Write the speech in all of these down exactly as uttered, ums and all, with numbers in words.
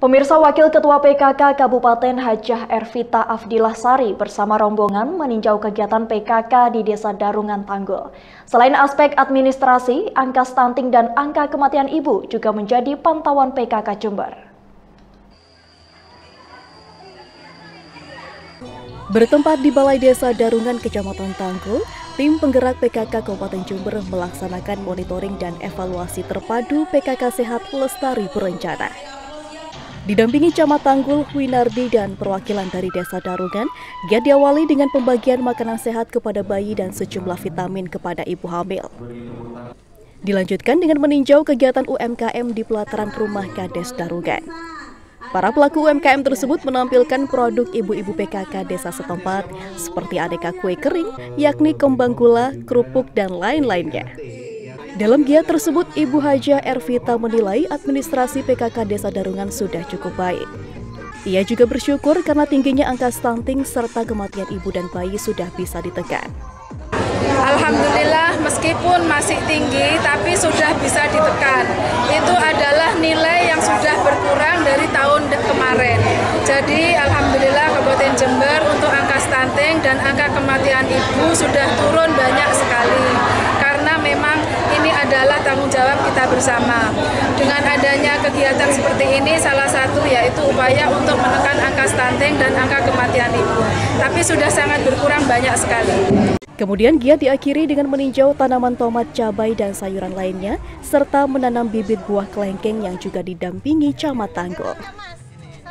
Pemirsa, Wakil Ketua P K K Kabupaten Hajah Ervita Afdillah Sari bersama rombongan meninjau kegiatan P K K di Desa Darungan Tanggul. Selain aspek administrasi, angka stunting dan angka kematian ibu juga menjadi pantauan P K K Jember. Bertempat di Balai Desa Darungan Kecamatan Tanggul, tim penggerak P K K Kabupaten Jember melaksanakan monitoring dan evaluasi terpadu P K K Sehat Lestari Berencana. Didampingi Camat Tanggul, Winardi, dan perwakilan dari Desa Darungan, giat diawali dengan pembagian makanan sehat kepada bayi dan sejumlah vitamin kepada ibu hamil. Dilanjutkan dengan meninjau kegiatan U M K M di pelataran rumah Kades Darungan. Para pelaku U M K M tersebut menampilkan produk ibu-ibu P K K desa setempat seperti aneka kue kering, yakni kembang gula, kerupuk, dan lain-lainnya. Dalam giat tersebut, Ibu Hajah Ervita menilai administrasi P K K Desa Darungan sudah cukup baik. Ia juga bersyukur karena tingginya angka stunting serta kematian ibu dan bayi sudah bisa ditekan. Alhamdulillah, meskipun masih tinggi, tapi sudah bisa ditekan. Itu adalah nilai yang sudah berkurang dari tahun kemarin. Jadi, Alhamdulillah, Kabupaten Jember untuk angka stunting dan angka kematian ibu sudah turun banyak sekali. Memang ini adalah tanggung jawab kita bersama. Dengan adanya kegiatan seperti ini, salah satu yaitu upaya untuk menekan angka stunting dan angka kematian ibu. Tapi sudah sangat berkurang banyak sekali. Kemudian giat diakhiri dengan meninjau tanaman tomat, cabai, dan sayuran lainnya, serta menanam bibit buah kelengkeng yang juga didampingi Camat Tanggul.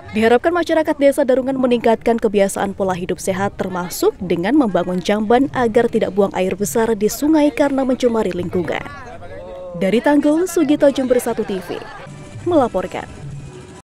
Diharapkan masyarakat Desa Darungan meningkatkan kebiasaan pola hidup sehat, termasuk dengan membangun jamban agar tidak buang air besar di sungai karena mencemari lingkungan. Dari Tanggul, Sugito Jember satu T V melaporkan.